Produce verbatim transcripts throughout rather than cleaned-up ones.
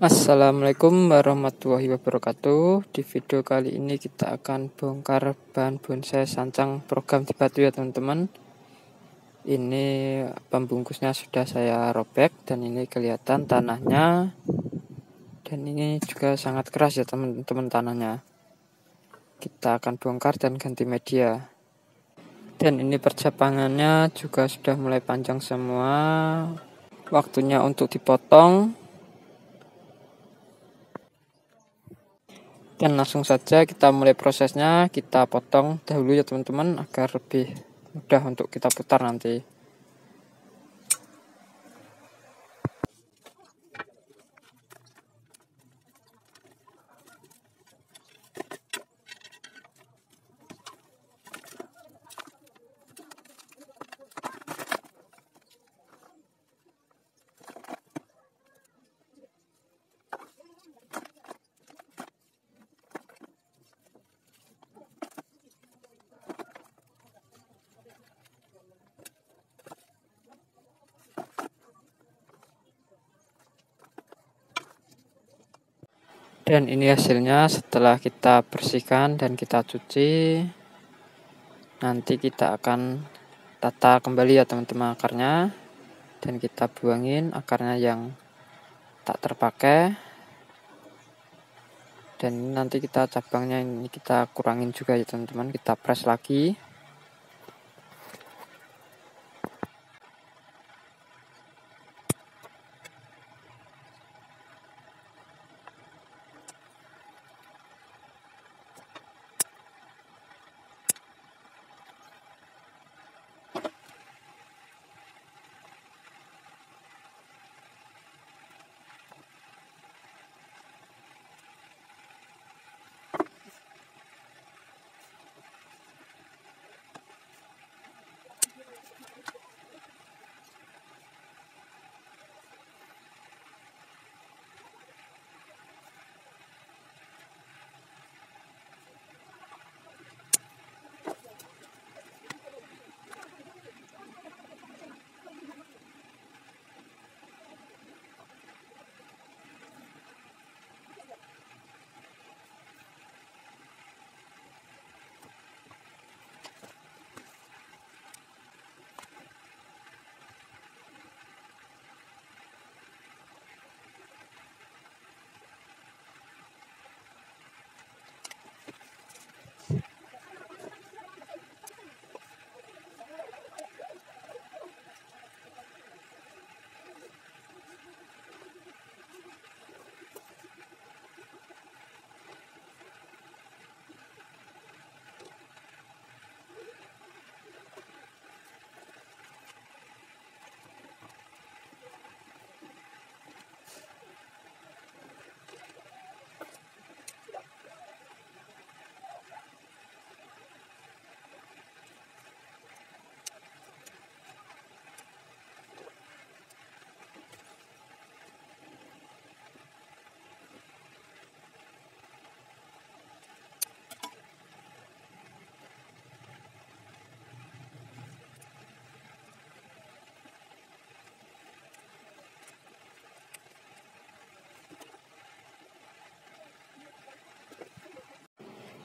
Assalamualaikum warahmatullahi wabarakatuh. Di video kali ini kita akan bongkar bahan bonsai sancang program di batu ya teman-teman. Ini pembungkusnya sudah saya robek dan ini kelihatan tanahnya. Dan ini juga sangat keras ya teman-teman tanahnya. Kita akan bongkar dan ganti media. Dan ini percabangannya juga sudah mulai panjang semua. Waktunya untuk dipotong. Dan langsung saja kita mulai prosesnya, kita potong dahulu ya teman-teman agar lebih mudah untuk kita putar nanti. Dan ini hasilnya setelah kita bersihkan dan kita cuci. Nanti kita akan tata kembali ya teman-teman akarnya. Dan kita buangin akarnya yang tak terpakai. Dan nanti kita cabangnya ini kita kurangin juga ya teman-teman. Kita press lagi.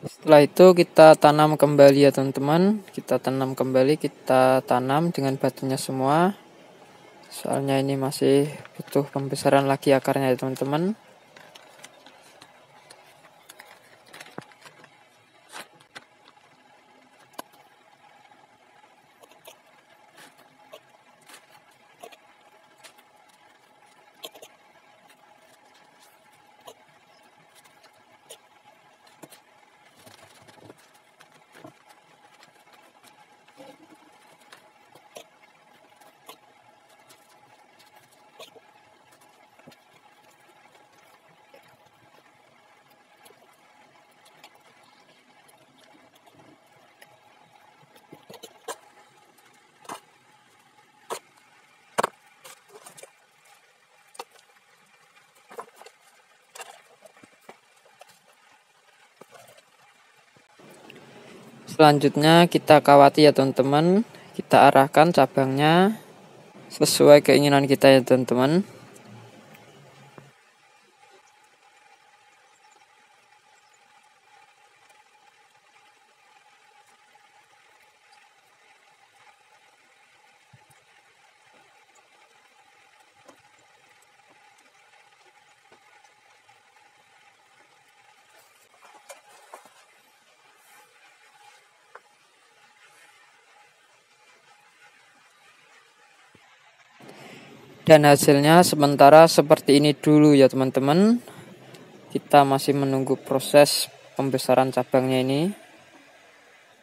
Setelah itu kita tanam kembali ya teman-teman. Kita tanam kembali, kita tanam dengan batunya semua. Soalnya ini masih butuh pembesaran lagi akarnya ya teman-teman. Selanjutnya kita kawati ya teman-teman. Kita arahkan cabangnya sesuai keinginan kita ya teman-teman. Dan hasilnya sementara seperti ini dulu ya teman-teman. Kita masih menunggu proses pembesaran cabangnya ini.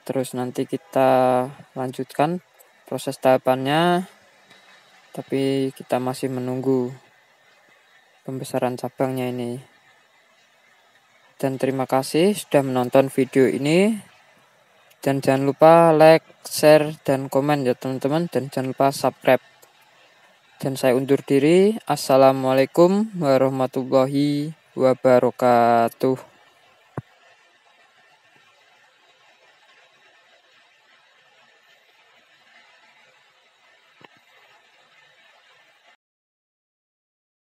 Terus nanti kita lanjutkan proses tahapannya. Tapi kita masih menunggu pembesaran cabangnya ini. Dan terima kasih sudah menonton video ini. Dan jangan lupa like, share, dan komen ya teman-teman. Dan jangan lupa subscribe. Dan saya undur diri. Assalamualaikum warahmatullahi wabarakatuh.